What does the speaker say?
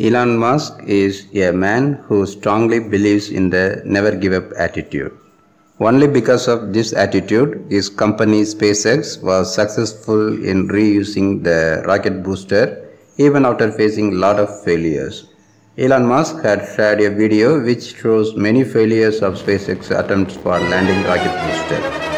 Elon Musk is a man who strongly believes in the never give up attitude. Only because of this attitude, his company SpaceX was successful in reusing the rocket booster even after facing a lot of failures. Elon Musk had shared a video which shows many failures of SpaceX attempts for landing rocket booster.